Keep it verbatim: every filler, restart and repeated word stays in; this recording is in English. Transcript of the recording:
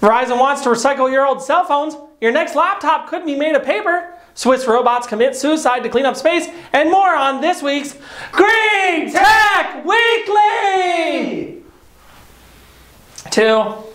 Verizon wants to recycle your old cell phones, your next laptop could be made of paper, Swiss robots commit suicide to clean up space, and more on this week's Green Tech Weekly! Two.